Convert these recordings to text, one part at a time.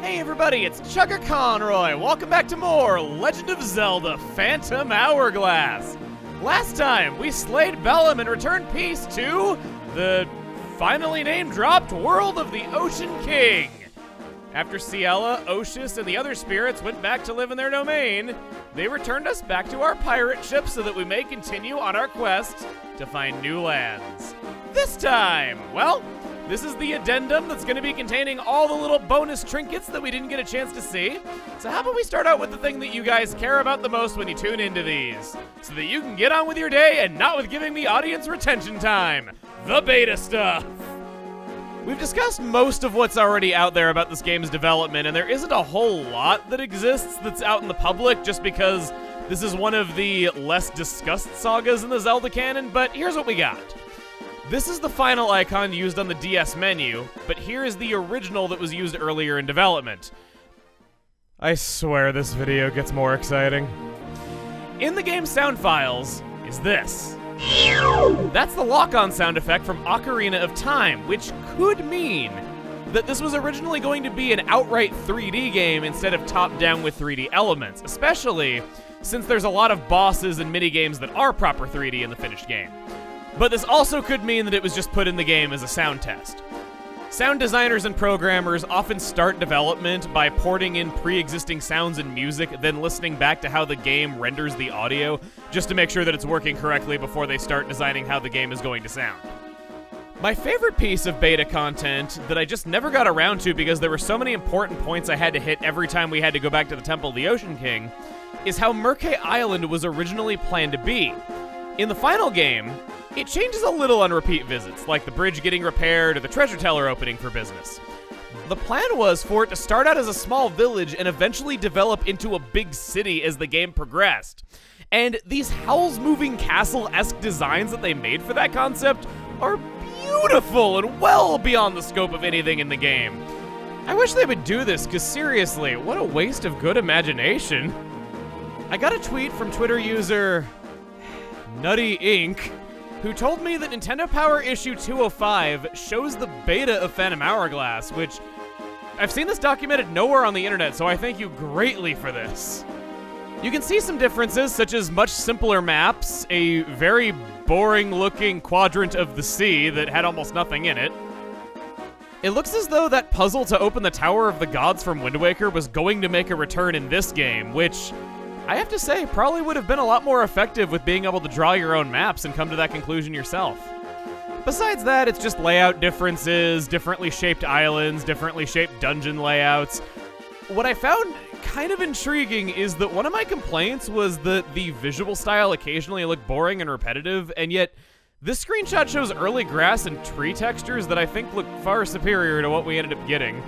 Hey everybody, it's Chuggaaconroy. Welcome back to more Legend of Zelda Phantom Hourglass. Last time, we slayed Bellum and returned peace to the finally name-dropped World of the Ocean King. After Ciela, Oshus, and the other spirits went back to live in their domain, they returned us back to our pirate ship so that we may continue on our quest to find new lands. This time, well, this is the addendum that's going to be containing all the little bonus trinkets that we didn't get a chance to see. So how about we start out with the thing that you guys care about the most when you tune into these, so that you can get on with your day and not with giving me audience retention time. The beta stuff. We've discussed most of what's already out there about this game's development, and there isn't a whole lot that exists that's out in the public just because this is one of the less discussed sagas in the Zelda canon, but here's what we got. This is the final icon used on the DS menu, but here is the original that was used earlier in development. I swear this video gets more exciting. In the game's sound files is this. That's the lock-on sound effect from Ocarina of Time, which could mean that this was originally going to be an outright 3D game instead of top-down with 3D elements, especially since there's a lot of bosses and minigames that are proper 3D in the finished game. But this also could mean that it was just put in the game as a sound test. Sound designers and programmers often start development by porting in pre-existing sounds and music, then listening back to how the game renders the audio, just to make sure that it's working correctly before they start designing how the game is going to sound. My favorite piece of beta content that I just never got around to because there were so many important points I had to hit every time we had to go back to the Temple of the Ocean King, is how Mercay Island was originally planned to be. In the final game, it changes a little on repeat visits, like the bridge getting repaired or the treasure teller opening for business. The plan was for it to start out as a small village and eventually develop into a big city as the game progressed. And these Howl's Moving Castle-esque designs that they made for that concept are beautiful and well beyond the scope of anything in the game. I wish they would do this, because seriously, what a waste of good imagination. I got a tweet from Twitter user Nutty Inc, who told me that Nintendo Power issue 205 shows the beta of Phantom Hourglass, which I've seen this documented nowhere on the internet, so I thank you greatly for this. You can see some differences, such as much simpler maps, a very boring-looking quadrant of the sea that had almost nothing in it. It looks as though that puzzle to open the Tower of the Gods from Wind Waker was going to make a return in this game, which I have to say, probably would have been a lot more effective with being able to draw your own maps and come to that conclusion yourself. Besides that, it's just layout differences, differently shaped islands, differently shaped dungeon layouts. What I found kind of intriguing is that one of my complaints was that the visual style occasionally looked boring and repetitive, and yet this screenshot shows early grass and tree textures that I think look far superior to what we ended up getting.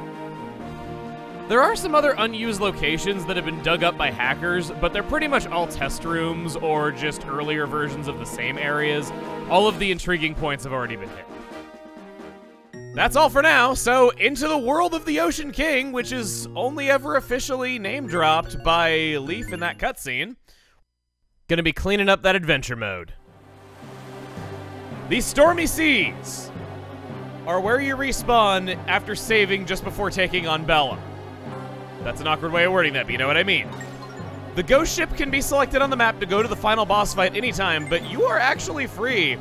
There are some other unused locations that have been dug up by hackers, but they're pretty much all test rooms or just earlier versions of the same areas. All of the intriguing points have already been hit. That's all for now, so into the World of the Ocean King, which is only ever officially name-dropped by Leaf in that cutscene. Gonna be cleaning up that adventure mode. These stormy seas are where you respawn after saving just before taking on Bellum. That's an awkward way of wording that, but you know what I mean. The ghost ship can be selected on the map to go to the final boss fight anytime, but you are actually free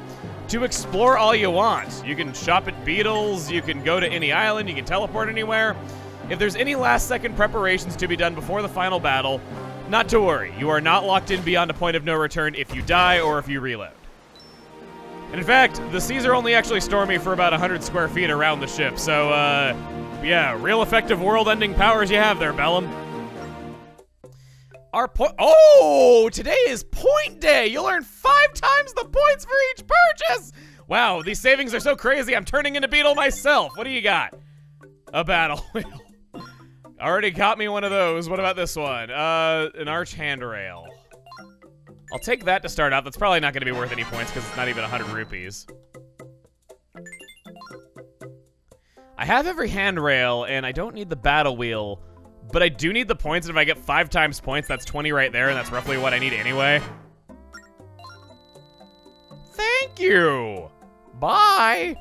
to explore all you want. You can shop at Beedle's, you can go to any island, you can teleport anywhere. If there's any last-second preparations to be done before the final battle, not to worry. You are not locked in beyond a point of no return if you die or if you reload. And in fact, the seas are only actually stormy for about 100 square feet around the ship, so yeah, real effective world-ending powers you have there, Bellum. Oh, today is point day. You'll earn 5 times the points for each purchase. Wow, these savings are so crazy. I'm turning into Beedle myself. What do you got? A battle wheel. Already got me one of those. What about this one? An arch handrail. I'll take that to start out. That's probably not going to be worth any points because it's not even 100 rupees. I have every handrail, and I don't need the battle wheel, but I do need the points, and if I get 5 times points, that's 20 right there, and that's roughly what I need anyway. Thank you! Bye!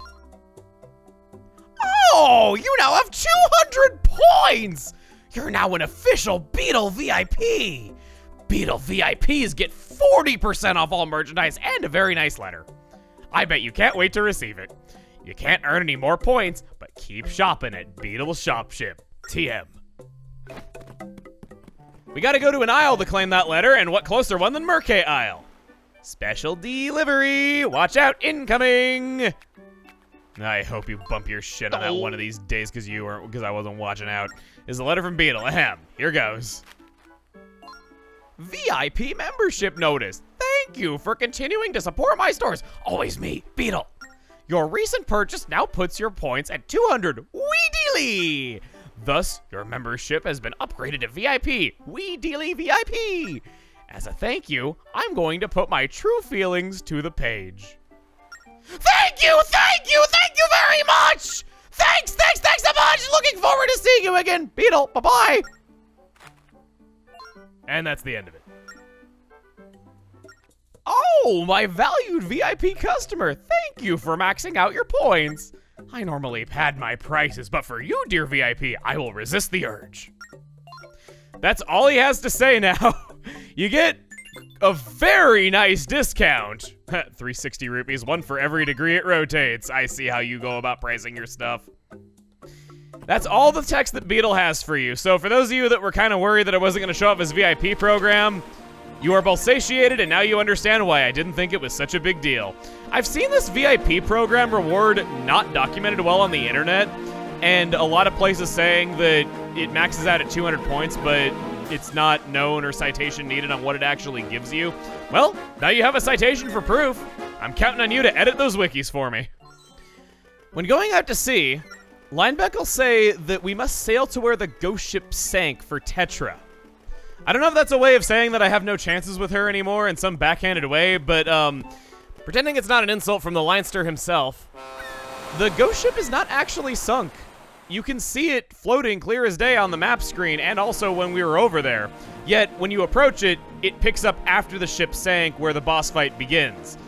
Oh, you now have 200 points! You're now an official Beedle VIP! Beedle VIPs get 40% off all merchandise and a very nice letter. I bet you can't wait to receive it. You can't earn any more points, but keep shopping at Beedle Shop Ship. TM. We gotta go to an isle to claim that letter, and what closer one than Mercay Isle? Special delivery! Watch out, incoming! I hope you bump your shit on that one of these days because I wasn't watching out. Is a letter from Beedle. Ahem. Here goes. VIP membership notice. Thank you for continuing to support my stores. Always me, Beedle. Your recent purchase now puts your points at 200. Wee-deely! Thus, your membership has been upgraded to VIP. Wee-deely VIP. As a thank you, I'm going to put my true feelings to the page. Thank you, thank you, thank you very much! Thanks, thanks, thanks so much! Looking forward to seeing you again, Beedle. Bye-bye. And that's the end of it. Oh, my valued VIP customer, thank you for maxing out your points. I normally pad my prices, but for you, dear VIP, I will resist the urge. That's all he has to say now. You get a very nice discount. 360 rupees, one for every degree it rotates. I see how you go about pricing your stuff. That's all the text that Beedle has for you. So for those of you that were kind of worried that I wasn't going to show up his VIP program, you are both satiated and now you understand why I didn't think it was such a big deal. I've seen this VIP program reward not documented well on the internet, and a lot of places saying that it maxes out at 200 points, but it's not known or citation needed on what it actually gives you. Well, now you have a citation for proof. I'm counting on you to edit those wikis for me. When going out to sea, Linebeck will say that we must sail to where the ghost ship sank for Tetra. I don't know if that's a way of saying that I have no chances with her anymore in some backhanded way, but pretending it's not an insult from the Leinster himself, the ghost ship is not actually sunk. You can see it floating clear as day on the map screen and also when we were over there. Yet, when you approach it, it picks up after the ship sank where the boss fight begins.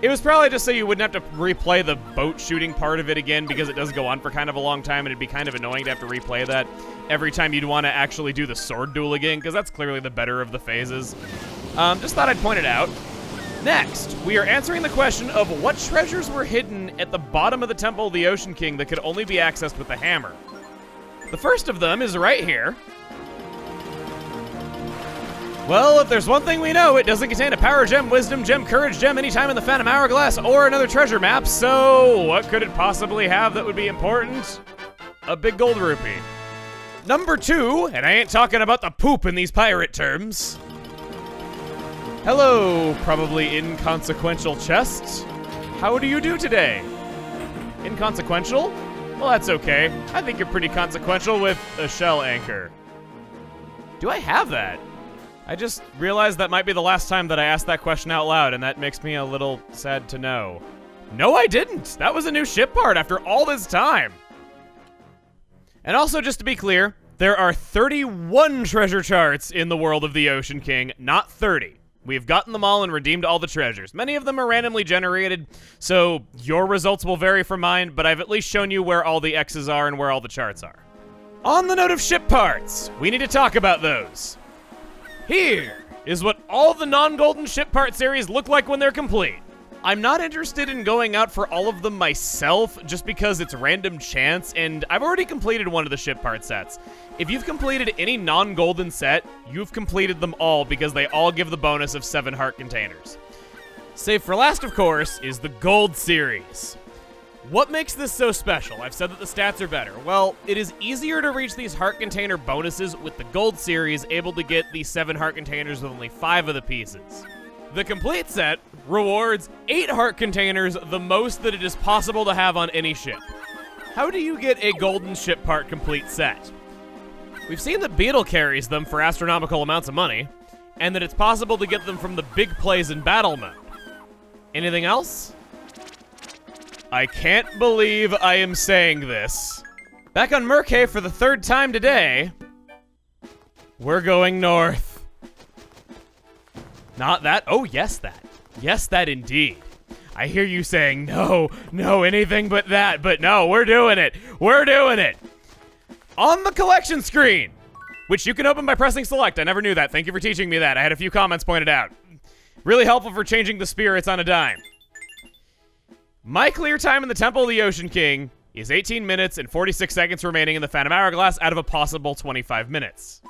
It was probably just so you wouldn't have to replay the boat shooting part of it again because it does go on for kind of a long time and it'd be kind of annoying to have to replay that every time you'd want to actually do the sword duel again because that's clearly the better of the phases. Just thought I'd point it out. Next, we are answering the question of what treasures were hidden at the bottom of the Temple of the Ocean King that could only be accessed with the hammer. The first of them is right here. Well, if there's one thing we know, it doesn't contain a power gem, wisdom gem, courage gem, any time in the Phantom Hourglass, or another treasure map, so what could it possibly have that would be important? A big gold rupee. Number two, and I ain't talking about the poop in these pirate terms. Hello, probably inconsequential chest. How do you do today? Inconsequential? Well, that's okay. I think you're pretty consequential with a shell anchor. Do I have that? I just realized that might be the last time that I asked that question out loud, and that makes me a little sad to know. No, I didn't. That was a new ship part after all this time. And also, just to be clear, there are 31 treasure charts in the World of the Ocean King, not 30. We've gotten them all and redeemed all the treasures. Many of them are randomly generated, so your results will vary from mine, but I've at least shown you where all the X's are and where all the charts are. On the note of ship parts, we need to talk about those. Here is what all the non-golden ship part series look like when they're complete. I'm not interested in going out for all of them myself just because it's random chance, and I've already completed one of the ship part sets. If you've completed any non-golden set, you've completed them all because they all give the bonus of 7 heart containers. Save for last, of course, is the gold series. What makes this so special? I've said that the stats are better. Well, it is easier to reach these heart container bonuses with the gold series, able to get the 7 heart containers with only 5 of the pieces. The complete set rewards 8 heart containers, the most that it is possible to have on any ship. How do you get a golden ship part complete set? We've seen that Beedle carries them for astronomical amounts of money, and that it's possible to get them from the big plays in battle mode. Anything else? I can't believe I am saying this. Back on Mercay for the 3rd time today, we're going north. Not that, oh yes that. Yes that indeed. I hear you saying no, no, anything but that, but no, we're doing it. We're doing it. On the collection screen, which you can open by pressing select. I never knew that. Thank you for teaching me that. I had a few comments pointed out. Really helpful for changing the spirits on a dime. My clear time in the Temple of the Ocean King is 18 minutes and 46 seconds remaining in the Phantom Hourglass out of a possible 25 minutes.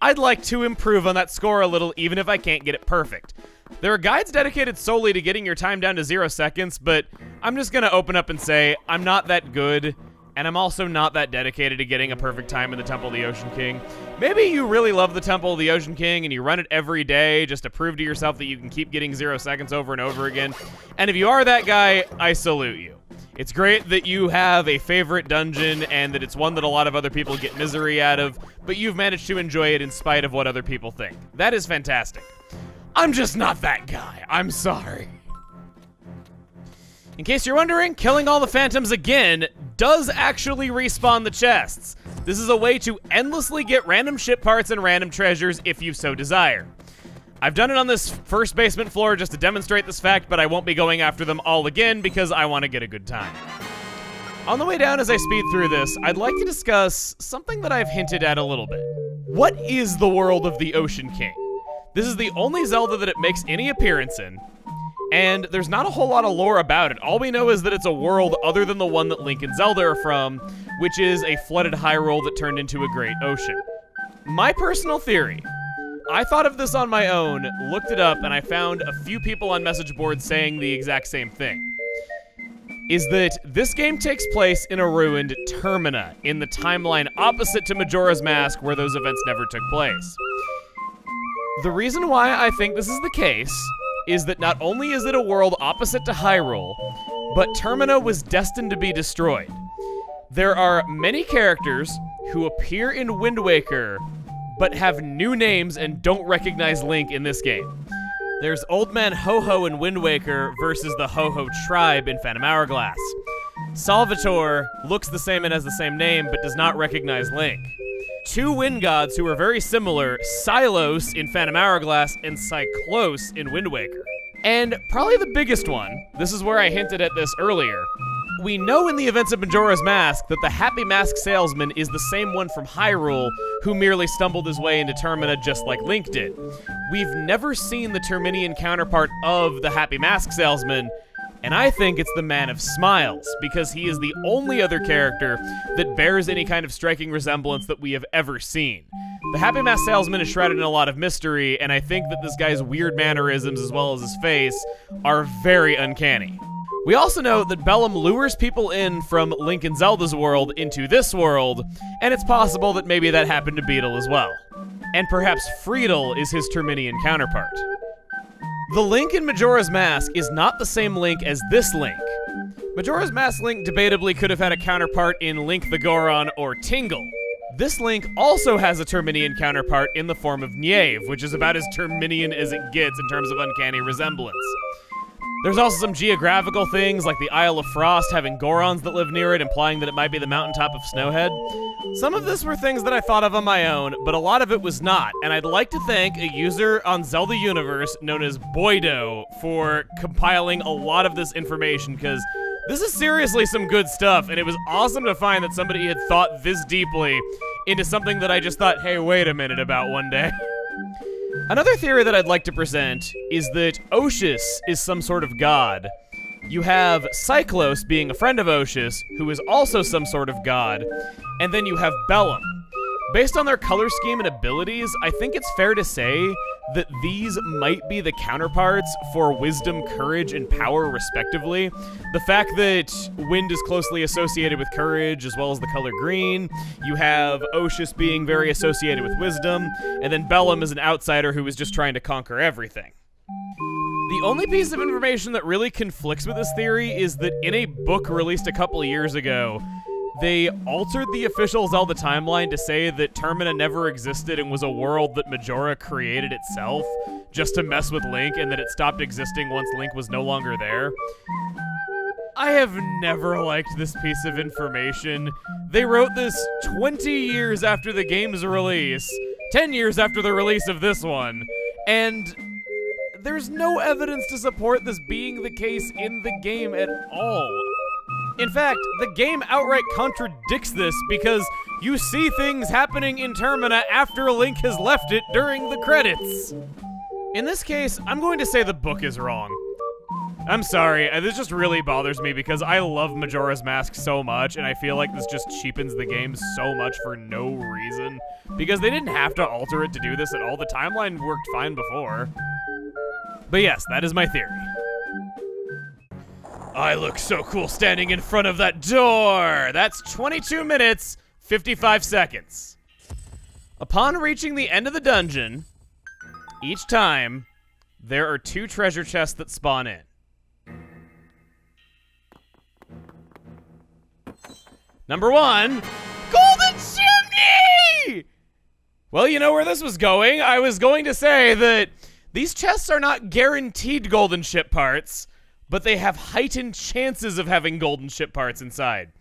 I'd like to improve on that score a little, even if I can't get it perfect. There are guides dedicated solely to getting your time down to 0 seconds, but I'm just gonna open up and say I'm not that good, and I'm also not that dedicated to getting a perfect time in the Temple of the Ocean King. Maybe you really love the Temple of the Ocean King and you run it every day just to prove to yourself that you can keep getting 0 seconds over and over again. And if you are that guy, I salute you. It's great that you have a favorite dungeon and that it's one that a lot of other people get misery out of, but you've managed to enjoy it in spite of what other people think. That is fantastic. I'm just not that guy. I'm sorry. In case you're wondering, killing all the phantoms again does actually respawn the chests. This is a way to endlessly get random ship parts and random treasures if you so desire. I've done it on this first basement floor just to demonstrate this fact, but I won't be going after them all again because I want to get a good time. On the way down as I speed through this, I'd like to discuss something that I've hinted at a little bit. What is the World of the Ocean King? This is the only Zelda that it makes any appearance in, and there's not a whole lot of lore about it. All we know is that it's a world other than the one that Link and Zelda are from, which is a flooded Hyrule that turned into a great ocean. My personal theory, I thought of this on my own, looked it up, and I found a few people on message boards saying the exact same thing, is that this game takes place in a ruined Termina, in the timeline opposite to Majora's Mask, where those events never took place. The reason why I think this is the case is that not only is it a world opposite to Hyrule, but Termina was destined to be destroyed. There are many characters who appear in Wind Waker, but have new names and don't recognize Link in this game. There's Old Man Ho Ho in Wind Waker versus the Ho Ho tribe in Phantom Hourglass. Salvatore looks the same and has the same name, but does not recognize Link. Two wind gods who are very similar, Cyclos in Phantom Hourglass and Cyclos in Wind Waker. And probably the biggest one, this is where I hinted at this earlier, we know in the events of Majora's Mask that the Happy Mask Salesman is the same one from Hyrule who merely stumbled his way into Termina just like Link did. We've never seen the Terminian counterpart of the Happy Mask Salesman, and I think it's the Man of Smiles, because he is the only other character that bears any kind of striking resemblance that we have ever seen. The Happy Mask Salesman is shrouded in a lot of mystery, and I think that this guy's weird mannerisms as well as his face are very uncanny. We also know that Bellum lures people in from Link and Zelda's world into this world, and it's possible that maybe that happened to Beedle as well. And perhaps Friedel is his Terminian counterpart. The Link in Majora's Mask is not the same Link as this Link. Majora's Mask Link debatably could have had a counterpart in Link the Goron or Tingle. This Link also has a Terminian counterpart in the form of Nieve, which is about as Terminian as it gets in terms of uncanny resemblance. There's also some geographical things, like the Isle of Frost having Gorons that live near it, implying that it might be the mountaintop of Snowhead. Some of this were things that I thought of on my own, but a lot of it was not, and I'd like to thank a user on Zelda Universe known as Boydo for compiling a lot of this information, because this is seriously some good stuff, and it was awesome to find that somebody had thought this deeply into something that I just thought, hey, wait a minute about one day. Another theory that I'd like to present is that Oshus is some sort of god. You have Cyclos being a friend of Oshus, who is also some sort of god, and then you have Bellum. Based on their color scheme and abilities, I think it's fair to say that these might be the counterparts for wisdom, courage, and power, respectively. The fact that wind is closely associated with courage, as well as the color green. You have Oshus being very associated with wisdom, and then Bellum is an outsider who is just trying to conquer everything. The only piece of information that really conflicts with this theory is that in a book released a couple of years ago, they altered the official Zelda timeline to say that Termina never existed and was a world that Majora created itself just to mess with Link, and that it stopped existing once Link was no longer there. I have never liked this piece of information. They wrote this 20 years after the game's release, 10 years after the release of this one, and there's no evidence to support this being the case in the game at all. In fact, the game outright contradicts this because you see things happening in Termina after Link has left it during the credits. In this case, I'm going to say the book is wrong. I'm sorry, this just really bothers me because I love Majora's Mask so much, and I feel like this just cheapens the game so much for no reason. Because they didn't have to alter it to do this at all, the timeline worked fine before. But yes, that is my theory. I look so cool standing in front of that door! That's 22 minutes, 55 seconds. Upon reaching the end of the dungeon, each time, there are 2 treasure chests that spawn in. Number 1, Golden Chimney! Well, you know where this was going. I was going to say that these chests are not guaranteed golden ship parts, but they have heightened chances of having golden ship parts inside.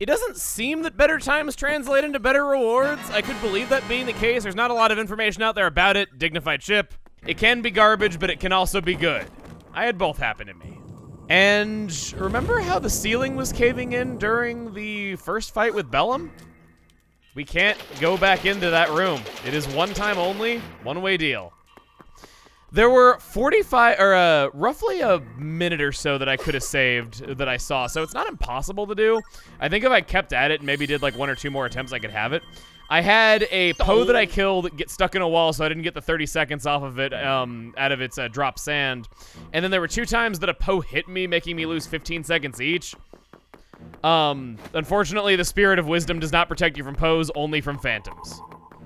It doesn't seem that better times translate into better rewards. I could believe that being the case. There's not a lot of information out there about it. Dignified ship. It can be garbage, but it can also be good. I had both happen to me. And remember how the ceiling was caving in during the first fight with Bellum? We can't go back into that room. It is one time only, one-way deal. There were roughly a minute or so that I could have saved that I saw, so it's not impossible to do. I think if I kept at it and maybe did like 1 or 2 more attempts, I could have it. I had a Poe that I killed get stuck in a wall, so I didn't get the 30 seconds off of it, out of its drop sand. And then there were 2 times that a Poe hit me, making me lose 15 seconds each. Unfortunately, the Spirit of Wisdom does not protect you from Poes, only from Phantoms.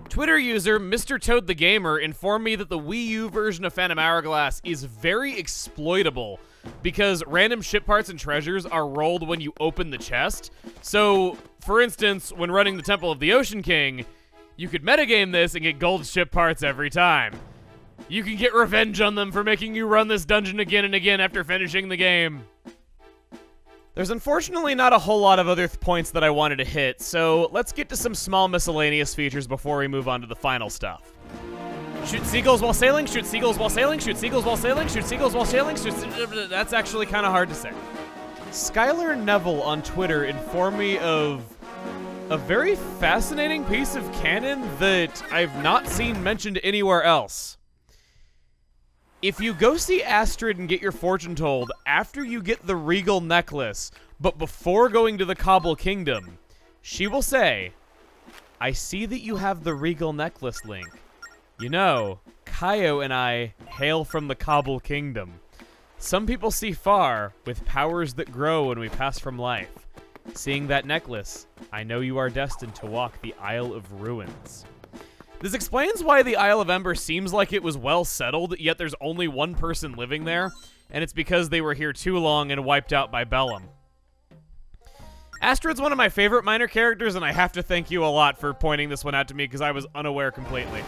Twitter user Mr. Toad the Gamer informed me that the Wii U version of Phantom Hourglass is very exploitable because random ship parts and treasures are rolled when you open the chest. So, for instance, when running the Temple of the Ocean King, you could metagame this and get gold ship parts every time. You can get revenge on them for making you run this dungeon again and again after finishing the game. There's unfortunately not a whole lot of other points that I wanted to hit, so let's get to some small miscellaneous features before we move on to the final stuff. Shoot seagulls while sailing, shoot seagulls while sailing, shoot seagulls while sailing, shoot seagulls while sailing, that's actually kind of hard to say. Skylar Neville on Twitter informed me of a very fascinating piece of canon that I've not seen mentioned anywhere else. If you go see Astrid and get your fortune told after you get the Regal Necklace, but before going to the Cobble Kingdom, she will say, "I see that you have the Regal Necklace, Link. You know, Kaio and I hail from the Cobble Kingdom. Some people see far with powers that grow when we pass from life. Seeing that necklace, I know you are destined to walk the Isle of Ruins." This explains why the Isle of Ember seems like it was well settled, yet there's only 1 person living there, and it's because they were here too long and wiped out by Bellum. Astrid's one of my favorite minor characters, and I have to thank you a lot for pointing this one out to me because I was unaware completely.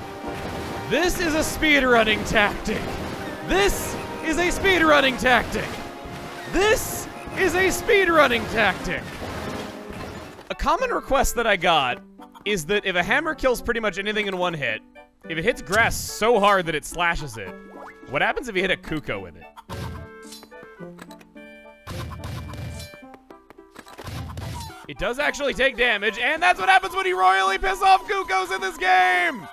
This is a speedrunning tactic! This is a speedrunning tactic! This is a speedrunning tactic! A common request that I got is that if a hammer kills pretty much anything in 1 hit, if it hits grass so hard that it slashes it, what happens if you hit a Cucco in it? It does actually take damage, and that's what happens when you royally piss off Cuccos in this game!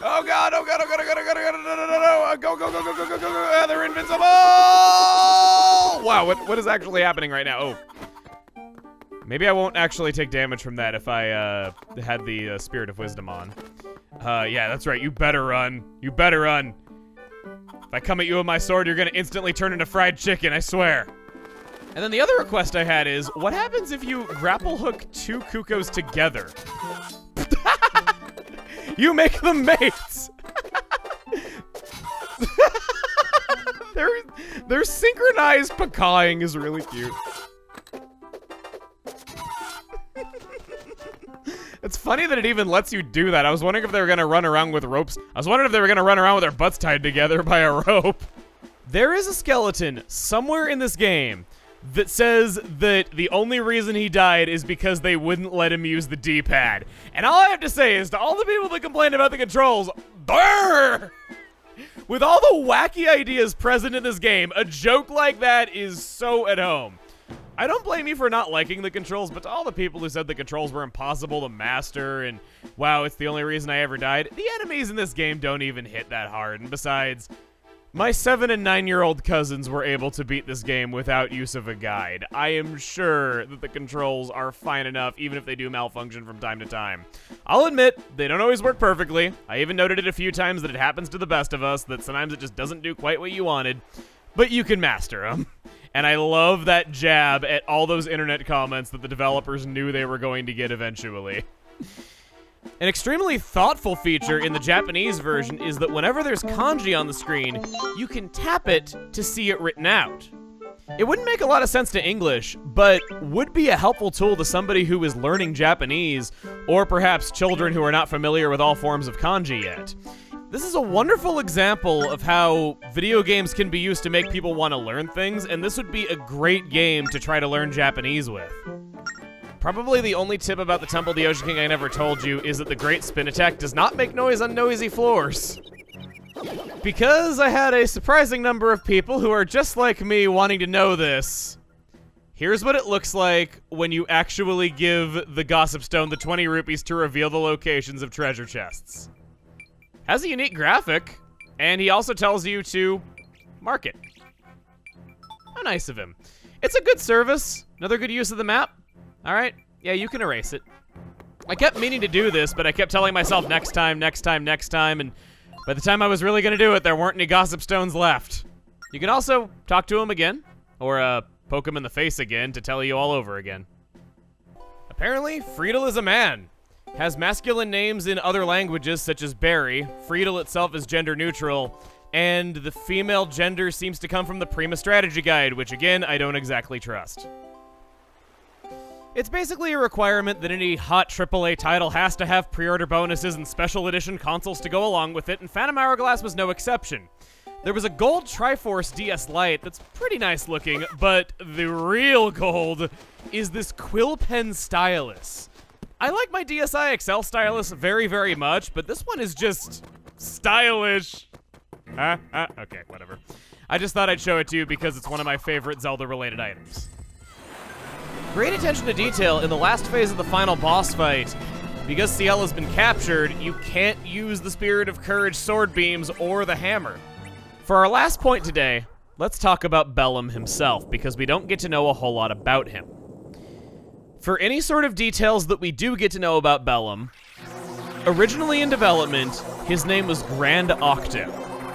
Oh god, oh god, oh god, oh god, oh god, oh god, no, no, no, no, go, go, go, go, go, go, go, go, they're invincible! Wow, what is actually happening right now? Oh. Maybe I won't actually take damage from that if I had the Spirit of Wisdom on. Yeah, that's right. You better run. You better run. If I come at you with my sword, you're going to instantly turn into fried chicken, I swear. And then the other request I had is, what happens if you grapple hook 2 Cuccos together? You make them mates. Their synchronized pecawing is really cute. It's funny that it even lets you do that. I was wondering if they were gonna run around with ropes. I was wondering if they were gonna run around with their butts tied together by a rope. There is a skeleton somewhere in this game that says that the only reason he died is because they wouldn't let him use the D-pad. And all I have to say is to all the people that complained about the controls, brrr! With all the wacky ideas present in this game, a joke like that is so at home. I don't blame you for not liking the controls, but to all the people who said the controls were impossible to master and, wow, it's the only reason I ever died, the enemies in this game don't even hit that hard, and besides, my 7- and 9-year-old cousins were able to beat this game without use of a guide. I am sure that the controls are fine enough, even if they do malfunction from time to time. I'll admit, they don't always work perfectly. I even noted it a few times that it happens to the best of us, that sometimes it just doesn't do quite what you wanted, but you can master them. And I love that jab at all those internet comments that the developers knew they were going to get eventually. An extremely thoughtful feature in the Japanese version is that whenever there's kanji on the screen, you can tap it to see it written out. It wouldn't make a lot of sense to English, but would be a helpful tool to somebody who is learning Japanese, or perhaps children who are not familiar with all forms of kanji yet. This is a wonderful example of how video games can be used to make people want to learn things, and this would be a great game to try to learn Japanese with. Probably the only tip about the Temple of the Ocean King I never told you is that the Great Spin Attack does not make noise on noisy floors. Because I had a surprising number of people who are just like me wanting to know this, here's what it looks like when you actually give the Gossip Stone the 20 rupees to reveal the locations of treasure chests. Has a unique graphic, and he also tells you to mark it. How nice of him. It's a good service, another good use of the map. All right, yeah, you can erase it. I kept meaning to do this, but I kept telling myself next time, and by the time I was really gonna do it, there weren't any gossip stones left. You can also talk to him again, or poke him in the face again to tell you all over again. Apparently, Friedel is a man. Has masculine names in other languages, such as Barry. Friedel itself is gender neutral, and the female gender seems to come from the Prima Strategy Guide, which again, I don't exactly trust. It's basically a requirement that any hot AAA title has to have pre-order bonuses and special edition consoles to go along with it, and Phantom Hourglass was no exception. There was a gold Triforce DS Lite that's pretty nice looking, but the real gold is this quill pen stylus. I like my DSi XL stylus very, very much, but this one is just stylish. Okay, whatever. I just thought I'd show it to you because it's one of my favorite Zelda-related items. Great attention to detail in the last phase of the final boss fight. Because Ciela's been captured, you can't use the Spirit of Courage sword beams or the hammer. For our last point today, let's talk about Bellum himself, because we don't get to know a whole lot about him. For any sort of details that we do get to know about Bellum, originally in development, his name was Grand Octo.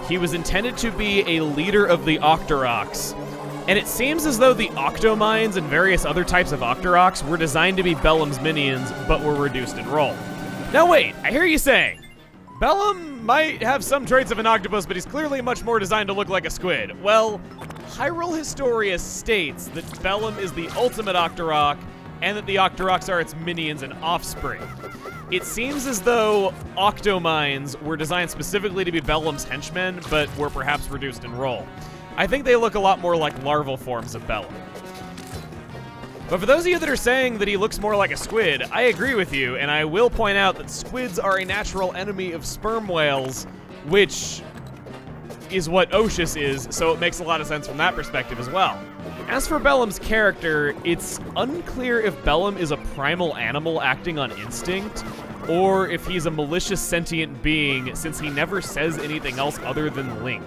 He was intended to be a leader of the Octoroks. And it seems as though the Octomines and various other types of Octoroks were designed to be Bellum's minions, but were reduced in role. Now wait, I hear you saying, Bellum might have some traits of an octopus, but he's clearly much more designed to look like a squid. Well, Hyrule Historia states that Bellum is the ultimate Octorok, and that the Octoroks are its minions and offspring. It seems as though Octomines were designed specifically to be Bellum's henchmen, but were perhaps reduced in role. I think they look a lot more like larval forms of Bellum. But for those of you that are saying that he looks more like a squid, I agree with you, and I will point out that squids are a natural enemy of sperm whales, which is what Oshus is, so it makes a lot of sense from that perspective as well. As for Bellum's character, it's unclear if Bellum is a primal animal acting on instinct, or if he's a malicious sentient being, since he never says anything else other than Link.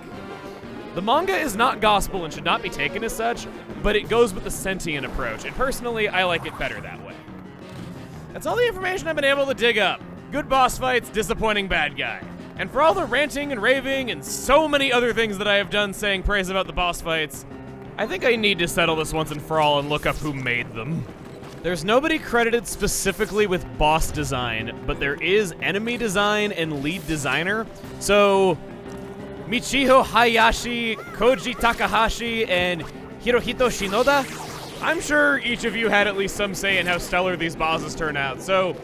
The manga is not gospel and should not be taken as such, but it goes with the sentient approach, and personally, I like it better that way. That's all the information I've been able to dig up. Good boss fights, disappointing bad guy. And for all the ranting and raving and so many other things that I have done saying praise about the boss fights, I think I need to settle this once and for all and look up who made them. There's nobody credited specifically with boss design, but there is enemy design and lead designer, so Michiho Hayashi, Koji Takahashi, and Hirohito Shinoda? I'm sure each of you had at least some say in how stellar these bosses turn out, so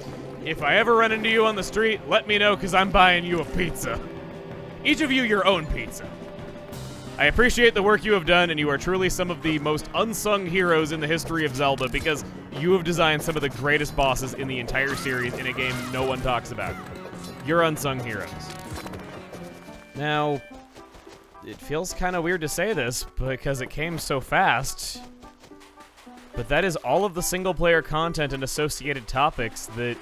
if I ever run into you on the street, let me know, because I'm buying you a pizza. Each of you your own pizza. I appreciate the work you have done, and you are truly some of the most unsung heroes in the history of Zelda, because you have designed some of the greatest bosses in the entire series in a game no one talks about. You're unsung heroes. Now, it feels kind of weird to say this because it came so fast, But that is all of the single-player content and associated topics that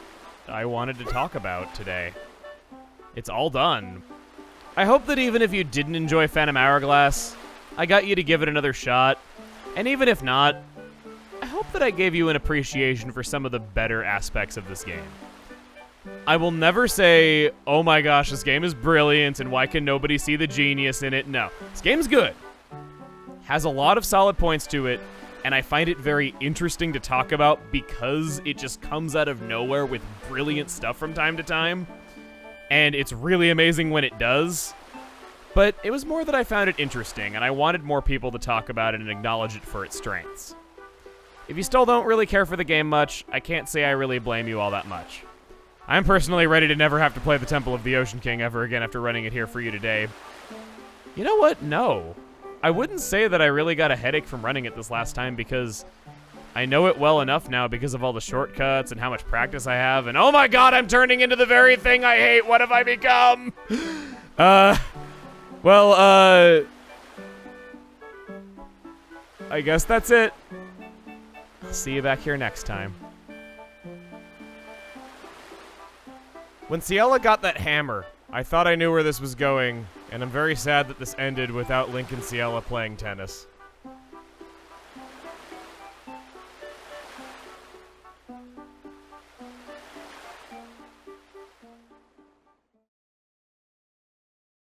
I wanted to talk about today. It's all done. I hope that even if you didn't enjoy Phantom Hourglass, I got you to give it another shot. And even if not, I hope that I gave you an appreciation for some of the better aspects of this game. I will never say, oh my gosh, this game is brilliant and why can nobody see the genius in it? No, this game's good. Has a lot of solid points to it, and I find it very interesting to talk about because it just comes out of nowhere with brilliant stuff from time to time, and it's really amazing when it does. But it was more that I found it interesting, and I wanted more people to talk about it and acknowledge it for its strengths. If you still don't really care for the game much, I can't say I really blame you all that much. I'm personally ready to never have to play the Temple of the Ocean King ever again after running it here for you today. You know what? No. I wouldn't say that I really got a headache from running it this last time because I know it well enough now because of all the shortcuts and how much practice I have, and oh my god, I'm turning into the very thing I hate! What have I become? I guess that's it. I'll see you back here next time. When Ciela got that hammer, I thought I knew where this was going, and I'm very sad that this ended without Link and Ciela playing tennis.